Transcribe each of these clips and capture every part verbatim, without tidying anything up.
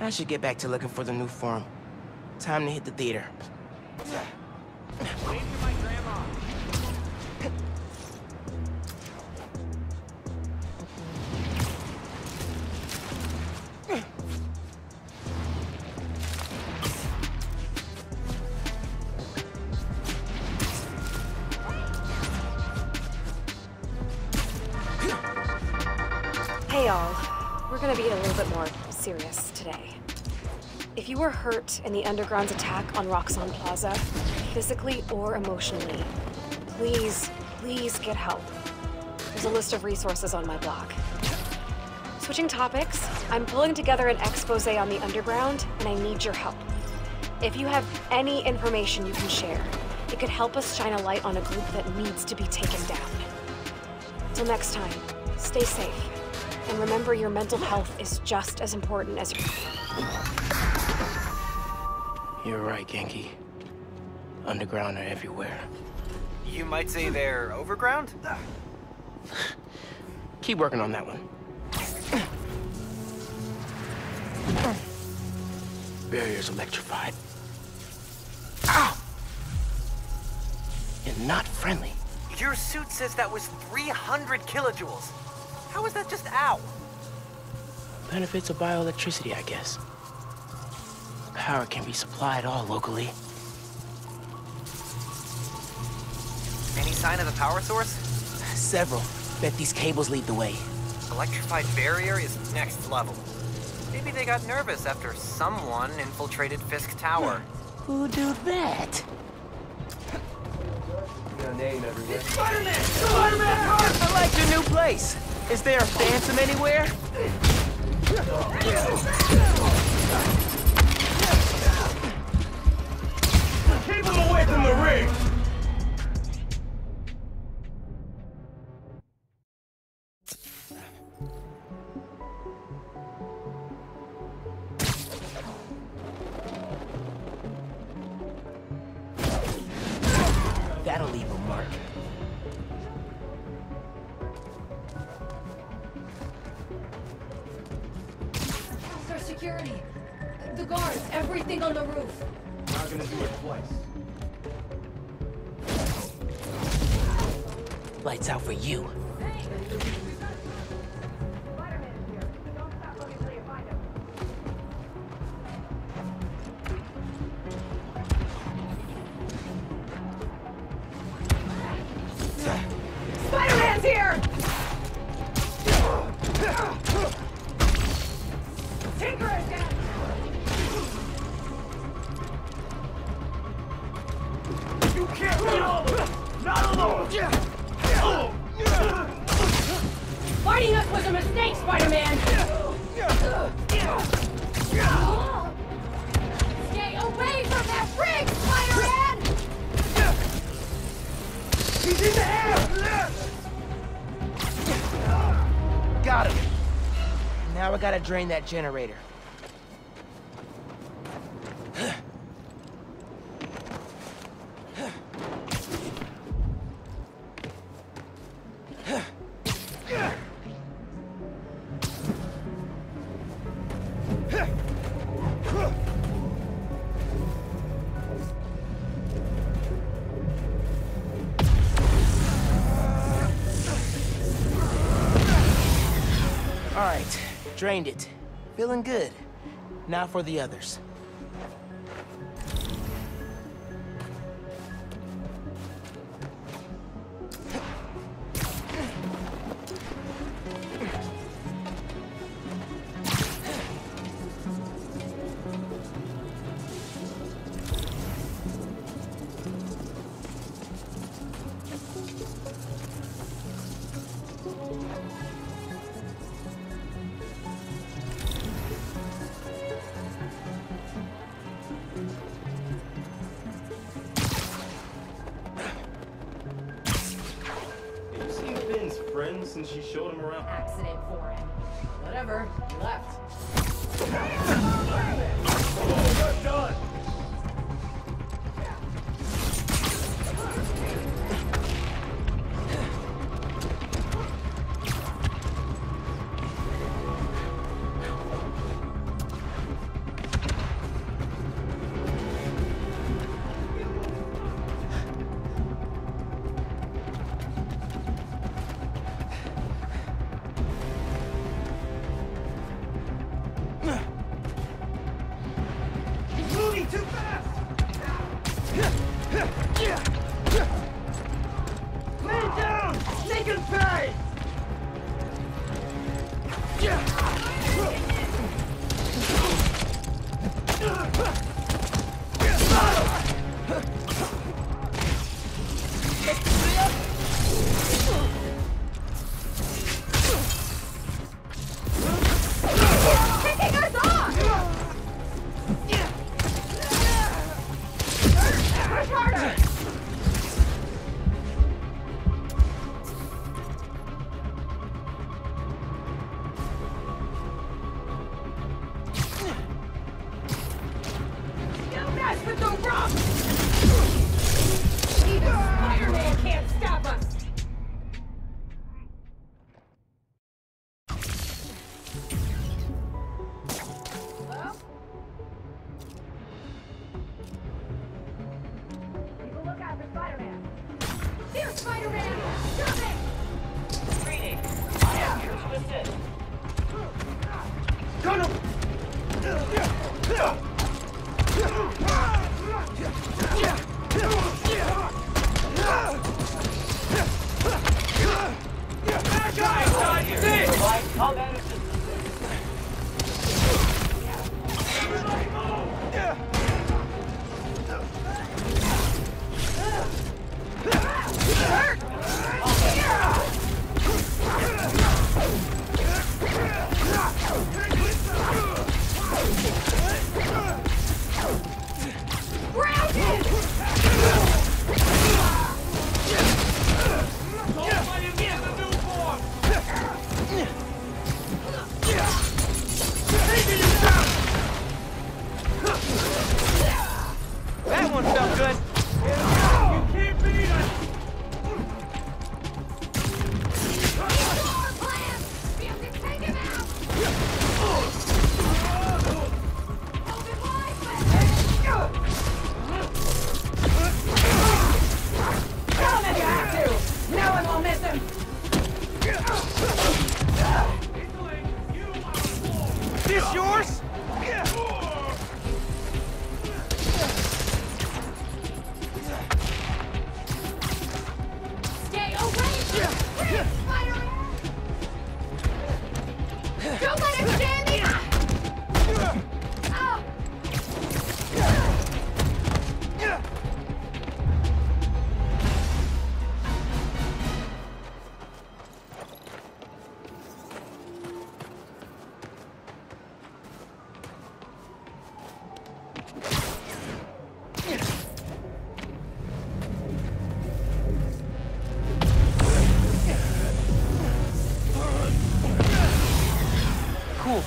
I should get back to looking for the new farm. Time to hit the theater. Wait for my grandma. Hey all, we're gonna be a little bit more serious today. If you were hurt in the Underground's attack on Roxxon Plaza, physically or emotionally, please, please get help. There's a list of resources on my blog. Switching topics, I'm pulling together an expose on the Underground, and I need your help. If you have any information you can share, it could help us shine a light on a group that needs to be taken down. Till next time, stay safe, and remember your mental health is just as important as your... You're right, Genki. Underground are everywhere. You might say they're overground? Keep working on that one. Barrier's electrified. Ow! And not friendly. Your suit says that was three hundred kilojoules. How is that just ow? Benefits of bioelectricity, I guess. Power can be supplied all locally. Any sign of the power source? Several. Bet these cables lead the way. Electrified barrier is next level. Maybe they got nervous after someone infiltrated Fisk Tower. Who do that? You got a name everywhere. Spider-Man! Spider-Man! I like your new place. Is there a phantom anywhere? Keep him away from the ring! Security, the guards, everything on the roof. We're not gonna do it twice. Lights out for you. Hey. Spider-Man is here. Don't stop looking until you find him. Spider-Man's here! Tinkerer is down! You can't lead all of us! Not alone! Fighting us was a mistake, Spider-Man! Stay away from that ring, Spider-Man! He's in the air! Got him! Now I gotta drain that generator. All right. Drained it. Feeling good. Now for the others. Since she showed him around. Accident for him. Whatever, he left. Oh, we're done. rocks! Even Spider-Man can't stop us! Hello? People look out for Spider-Man. Here's Spider-Man! Stop it! Greetings. I am here to assist. No, no! No!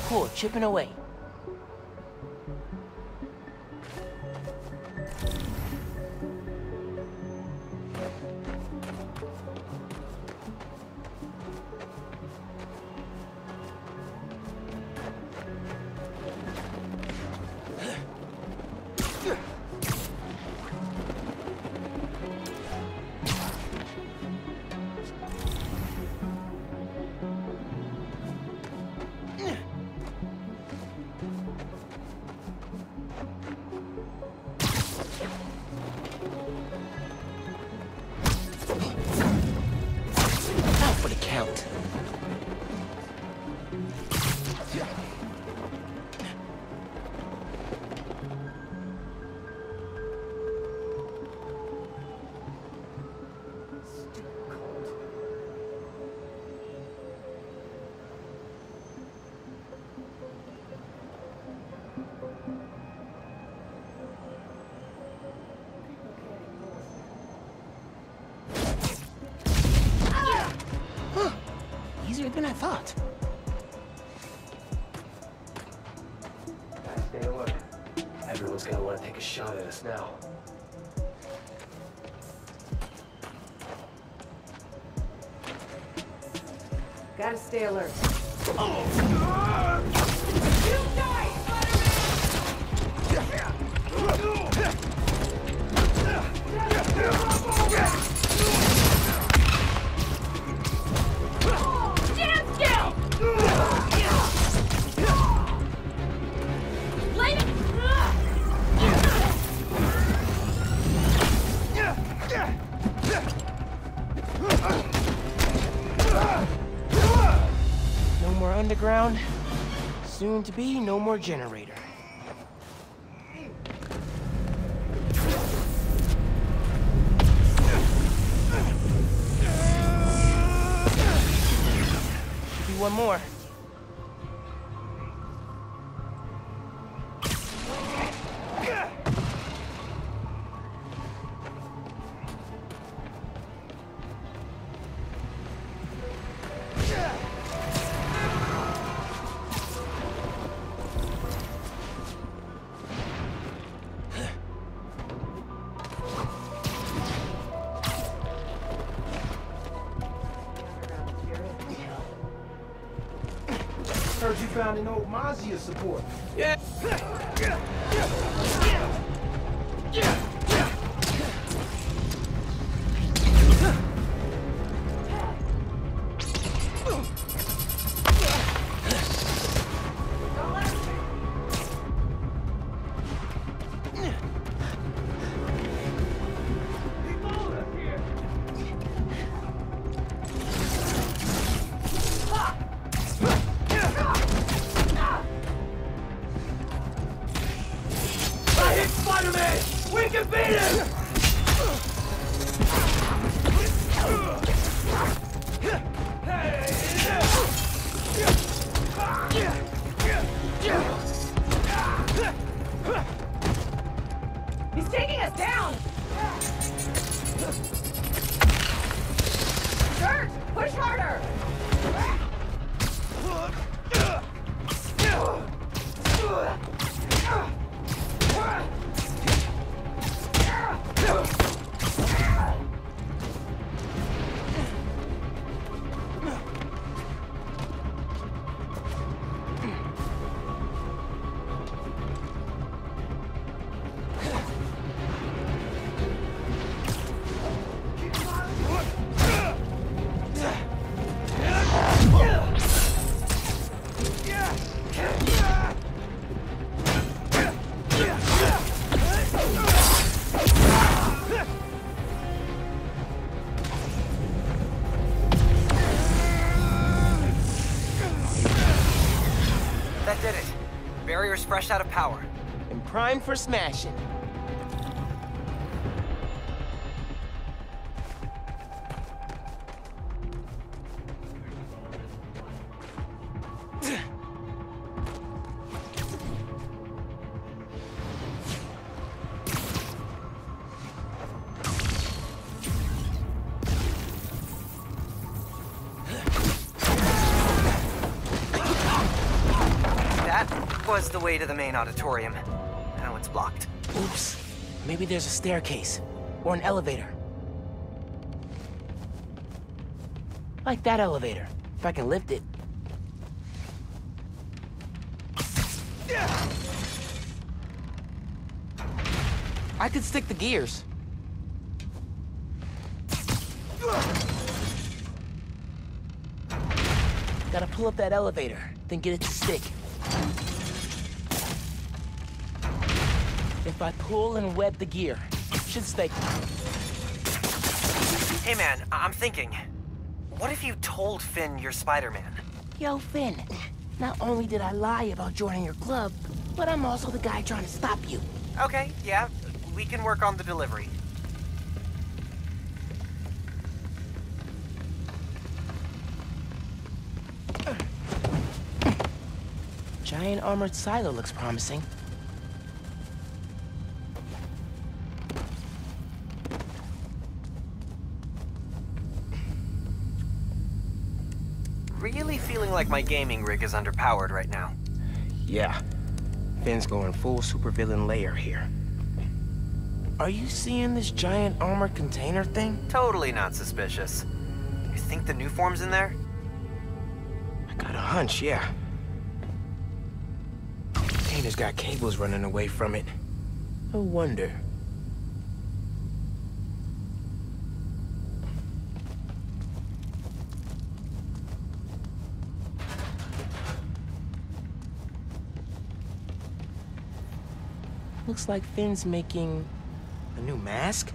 Cool, chipping away. Than I thought. Gotta stay alert. Everyone's gonna want to take a shot at us now. Gotta stay alert. Oh. You die, Spider-Man! Underground, soon to be no more generator. Should be one more. heard you found an old Mazia's support. Yeah. Fresh out of power. And prime for smashing. The way to the main auditorium. Now it's blocked. Oops. Maybe there's a staircase or an elevator. Like that elevator. If I can lift it. I could stick the gears. Gotta pull up that elevator, then get it to stick. If I pull and web the gear, it should stay. Hey man, I'm thinking. What if you told Finn you're Spider-Man? Yo, Finn, not only did I lie about joining your club, but I'm also the guy trying to stop you. Okay, yeah, we can work on the delivery. Giant armored silo looks promising. Like my gaming rig is underpowered right now. Yeah. Finn's going full supervillain layer here. Are you seeing this giant armored container thing? Totally not suspicious. You think the new form's in there? I got a hunch, yeah. Container's got cables running away from it. No wonder. Looks like Finn's making a new mask?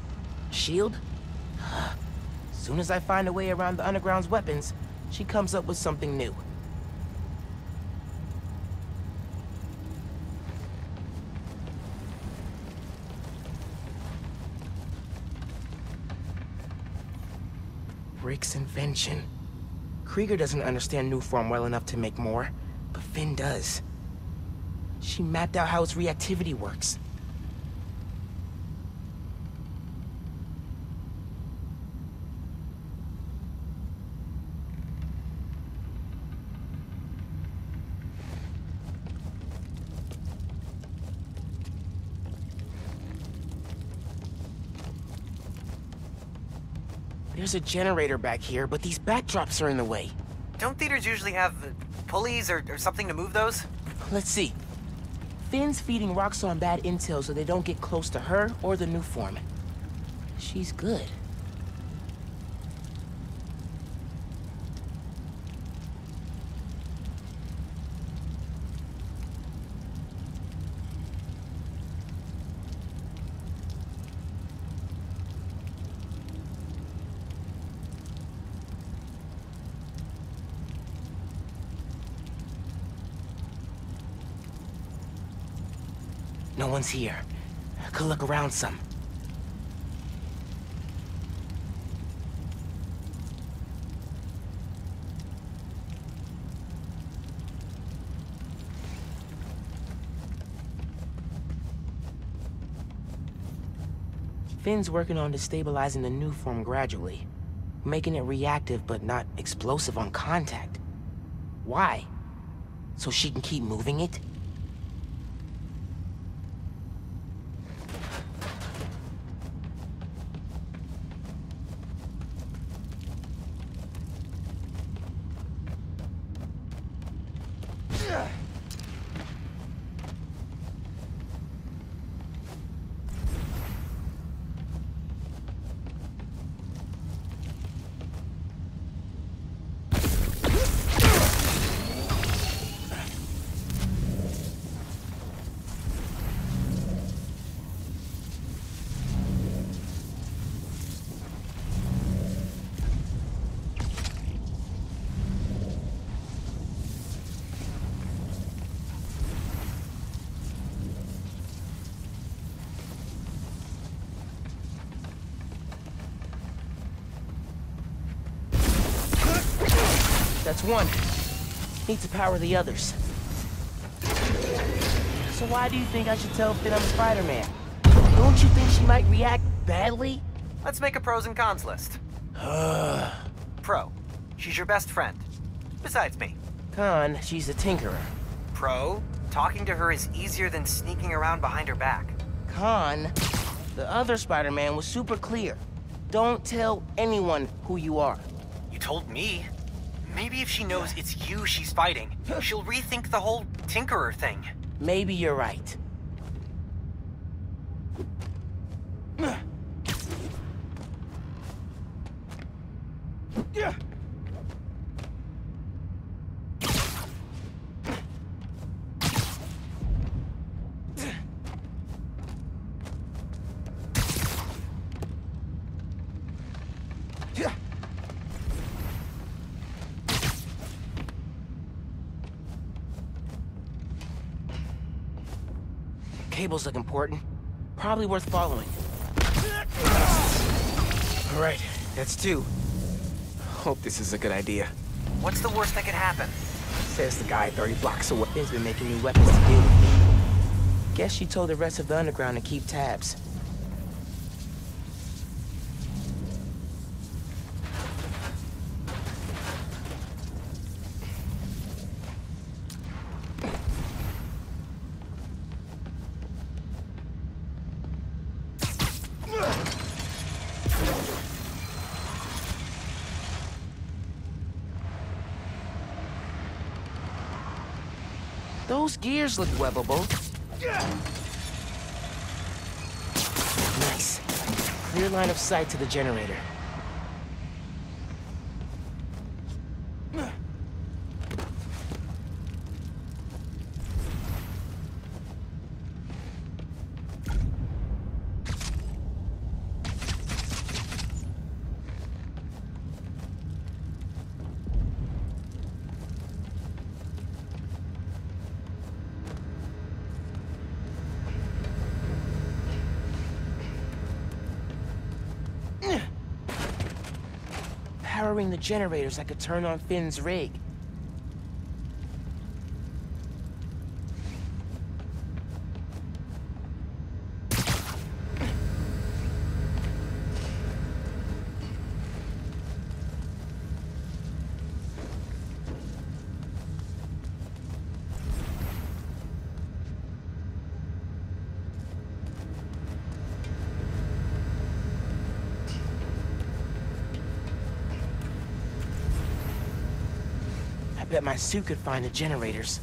Shield? As soon as I find a way around the Underground's weapons, she comes up with something new. Rick's invention. Krieger doesn't understand new form well enough to make more, but Finn does. She mapped out how its reactivity works. There's a generator back here, but these backdrops are in the way. Don't theaters usually have pulleys or, or something to move those? Let's see. Finn's feeding Roxxon bad intel so they don't get close to her or the new foreman. She's good. No one's here. I could look around some. Finn's working on destabilizing the new form gradually, making it reactive but not explosive on contact. Why? So she can keep moving it? That's one. Need to power the others. So why do you think I should tell Finn I'm Spider-Man? Don't you think she might react badly? Let's make a pros and cons list. Pro. She's your best friend. Besides me. Con. She's a tinkerer. Pro. Talking to her is easier than sneaking around behind her back. Con. The other Spider-Man was super clear. Don't tell anyone who you are. You told me. Maybe if she knows it's you she's fighting, she'll rethink the whole Tinkerer thing. Maybe you're right. Cables look important. Probably worth following. All right, that's two. Hope this is a good idea. What's the worst that could happen? Says the guy thirty blocks away. Finn's been making new weapons to deal with. Guess she told the rest of the underground to keep tabs. Those gears look webbable. Nice. Clear line of sight to the generator. Powering the generators, I could turn on Finn's rig. bet my suit could find the generators.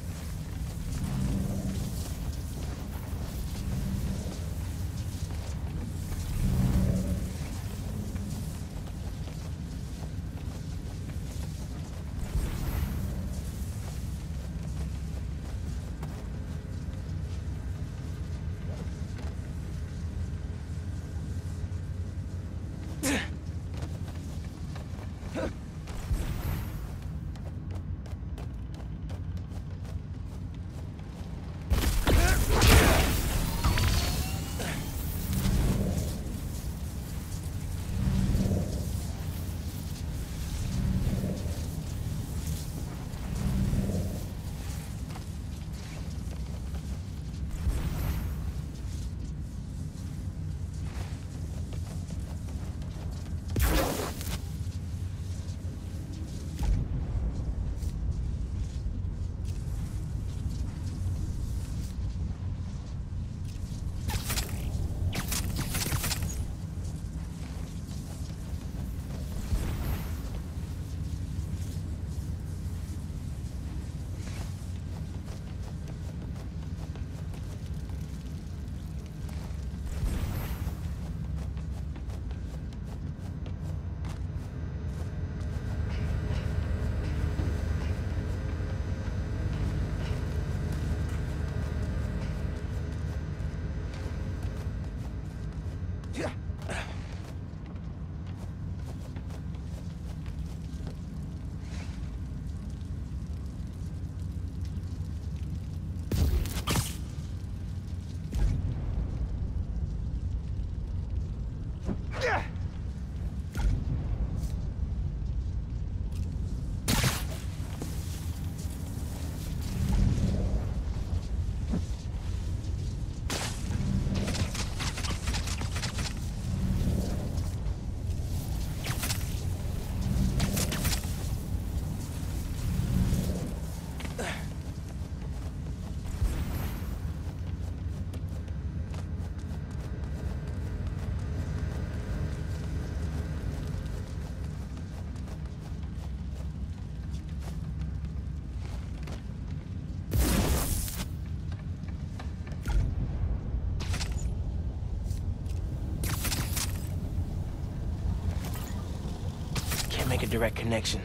Make a direct connection.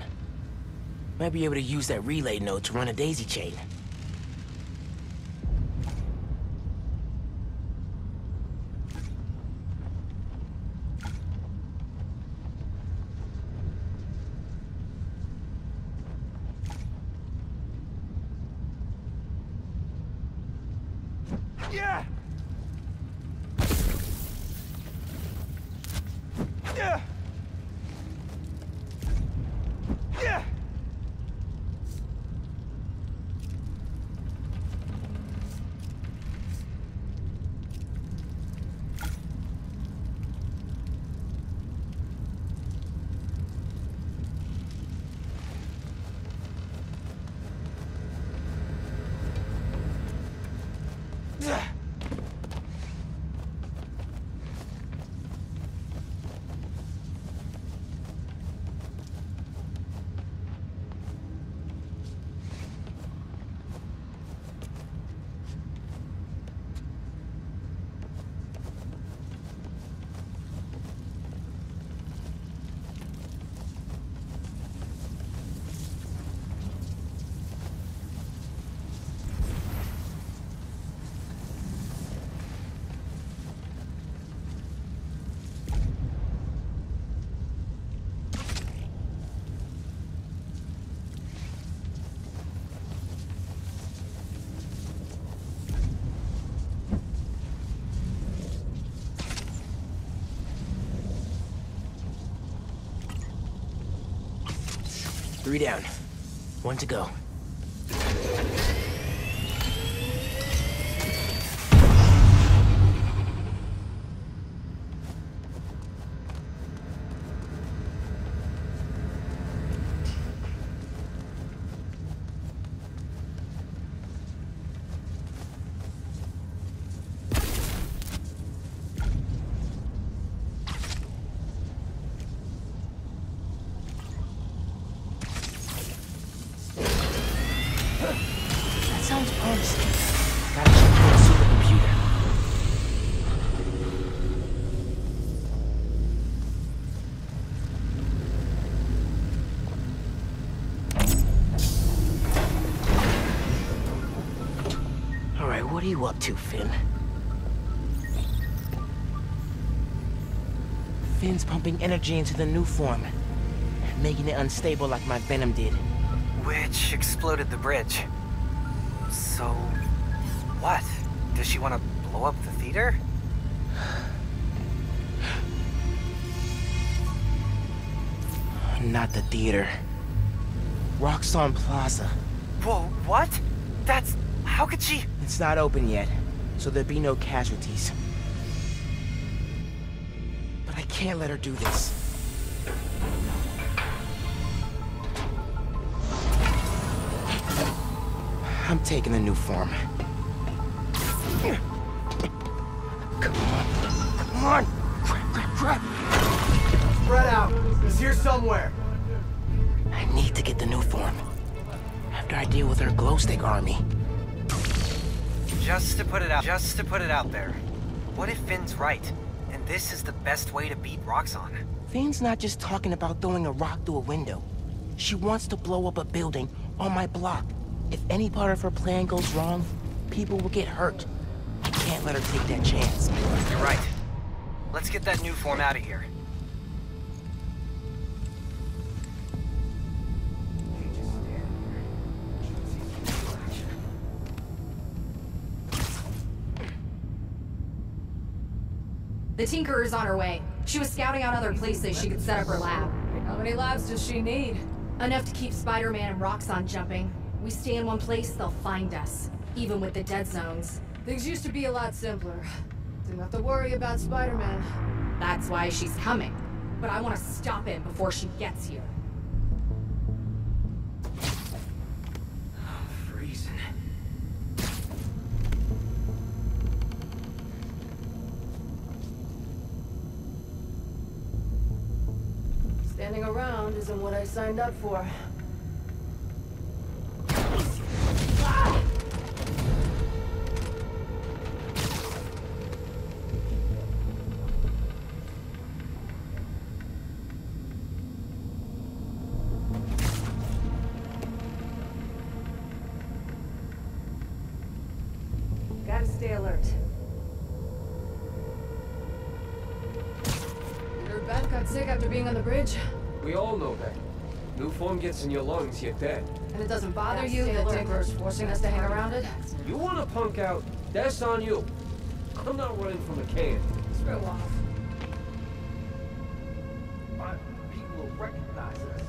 Might be able to use that relay node to run a daisy chain. Yeah. Yeah. Three down. One to go. You Morales. Gotta check through a supercomputer. Alright, what are you up to, Finn? Finn's pumping energy into the new form, making it unstable like my venom did. Which exploded the bridge. So, what? Does she want to blow up the theater? Not the theater. Roxxon Plaza. Whoa, what? That's... how could she... It's not open yet, so there'd be no casualties. But I can't let her do this. I'm taking the new form. Come on. Come on! Crap, crap, crap! Spread out! It's here somewhere! I need to get the new form. After I deal with her glow stick army. Just to put it out- just to put it out there. What if Finn's right? And this is the best way to beat Roxxon? Finn's not just talking about throwing a rock through a window. She wants to blow up a building on my block. If any part of her plan goes wrong, people will get hurt. I can't let her take that chance. You're right. Let's get that new form out of here. The Tinkerer's on her way. She was scouting out other places she could set up her lab. How many labs does she need? Enough to keep Spider-Man and Roxxon jumping. We stay in one place, they'll find us. Even with the dead zones. Things used to be a lot simpler. Didn't have to worry about Spider-Man. That's why she's coming. But I want to stop him before she gets here. I'm freezing. Standing around isn't what I signed up for. Stay alert. Your Beth got sick after being on the bridge. We all know that. New form gets in your lungs, you're dead. And it doesn't bother you that Tinkerer's forcing us to hang around it? You want to punk out? That's on you. I'm not running from a can. Screw off. My people will recognize us.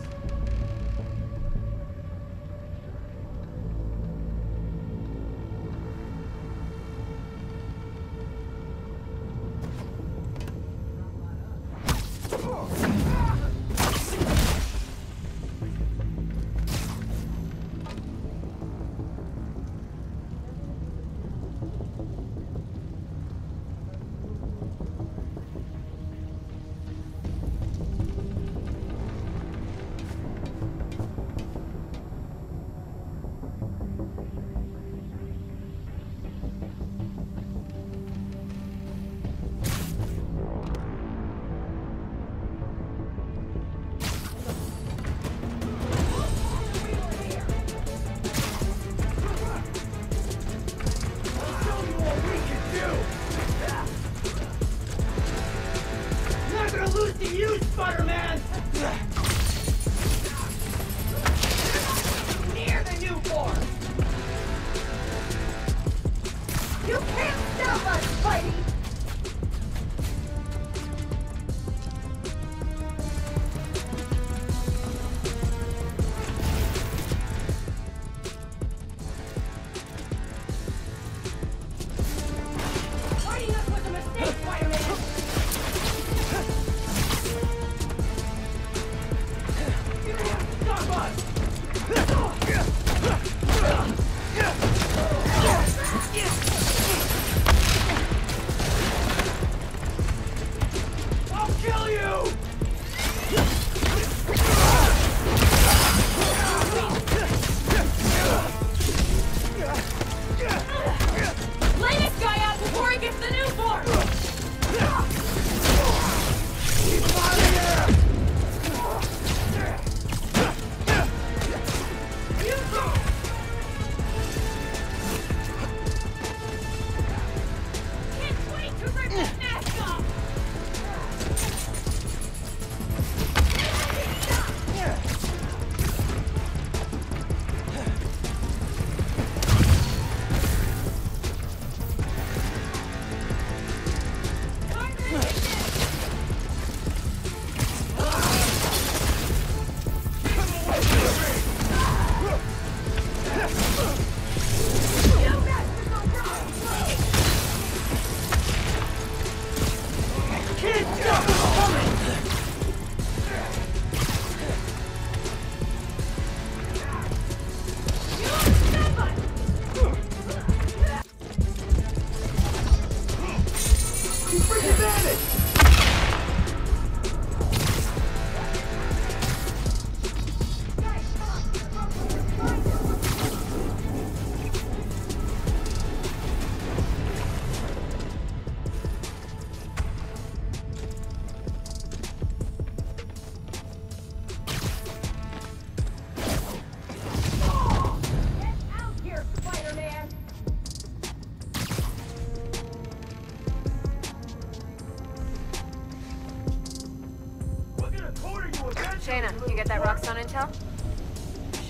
Shayna, you get that Roxxon intel?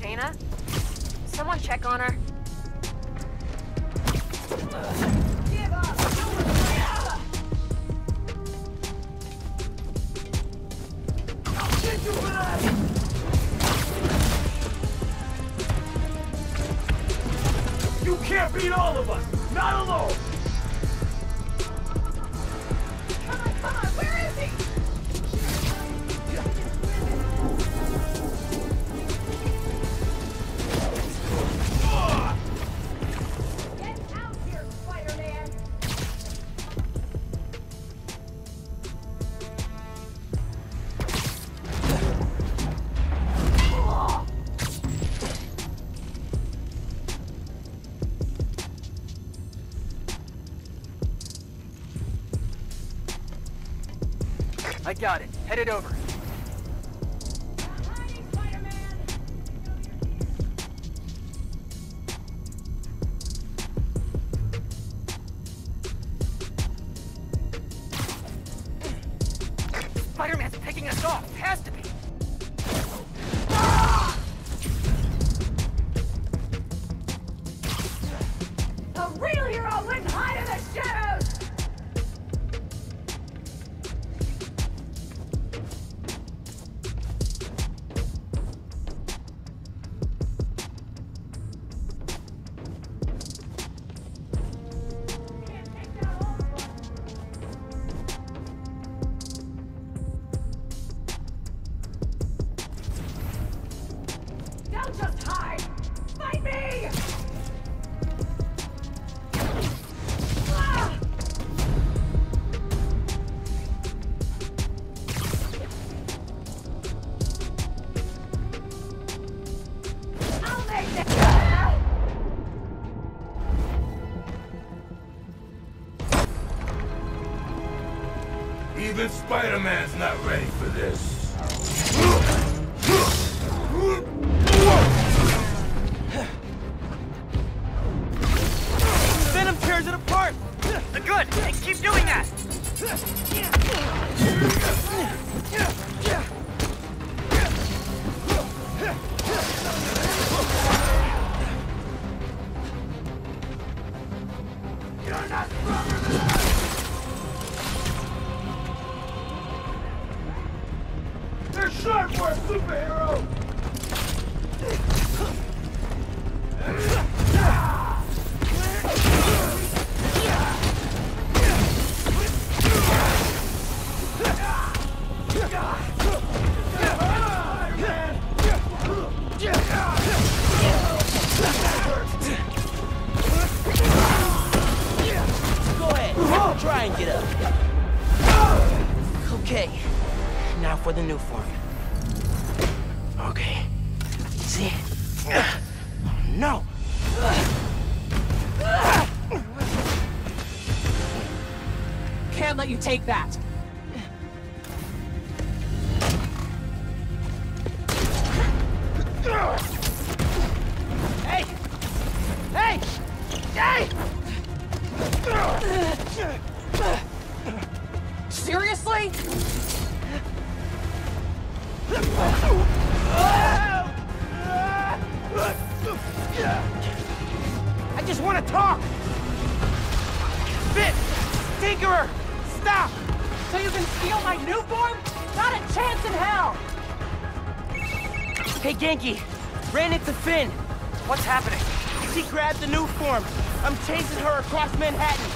Shayna? Someone check on her. Give up! I'll shoot you for that! You can't beat all of us! Not alone! Come on, come on! Where is he? Get out here, Spider-Man! I got it. Head it over. Even Spider-Man's not ready for this. Venom tears it apart! Good! And keep doing that! You're not stronger than us! Sharp for a superhero! Go ahead, try and get up. Okay, now for the new form. Okay. See? Oh, no! Can't let you take that! Hey! Hey! Hey! Seriously? I just want to talk! Finn! Tinkerer! Stop! So you can steal my newborn? Not a chance in hell! Hey, Genki! Ran into Finn! What's happening? She grabbed the new form. I'm chasing her across Manhattan.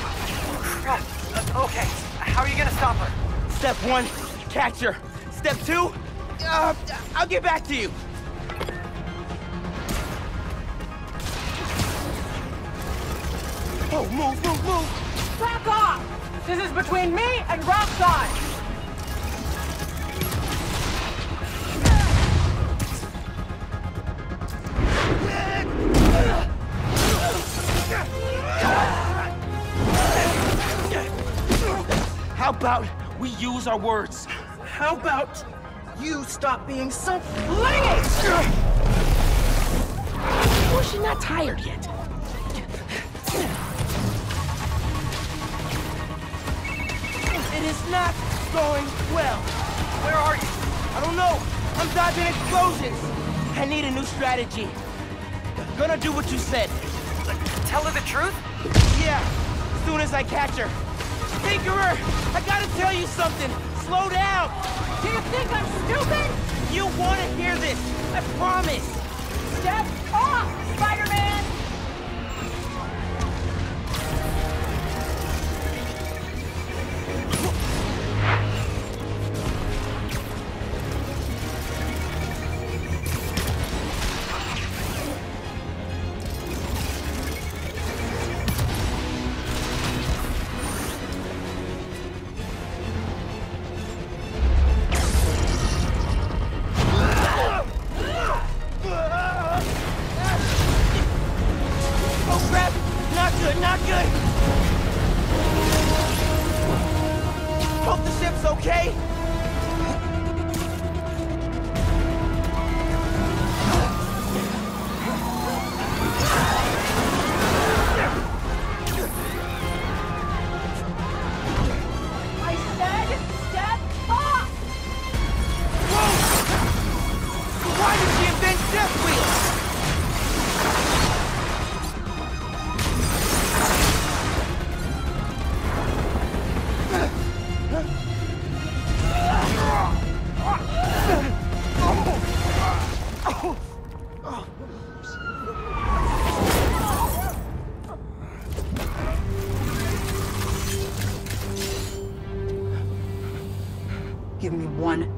Crap. Uh, okay. How are you gonna stop her? Step one, catch her. Step two, uh, I'll get back to you. Oh, move, move, move! Back off! This is between me and Roxxon! How about we use our words? How about you stop being so flingy? Was she not tired yet? It is not going well. Where are you? I don't know. I'm dodging explosions! I need a new strategy. Gonna do what you said. Tell her the truth? Yeah, as soon as I catch her. Tinkerer, I gotta tell you something. Slow down! Do you think I'm stupid? You wanna hear this, I promise. Step off, Spider-Man!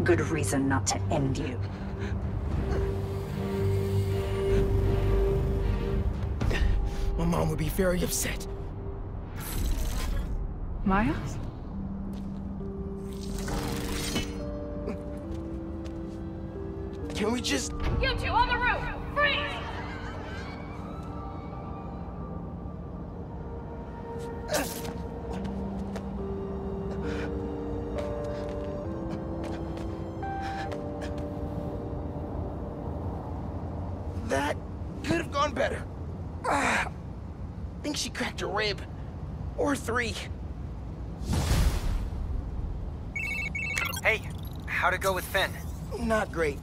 Good reason not to end you. My mom would be very upset. Miles? Can we just... You two on the roof! Freeze! Better. Ah, I think she cracked a rib. Or three. Hey, how'd it go with Finn? Not great.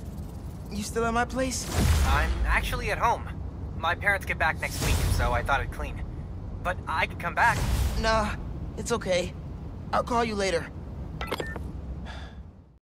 You still at my place? I'm actually at home. My parents get back next week, so I thought I'd clean. But I could come back. Nah, it's okay. I'll call you later.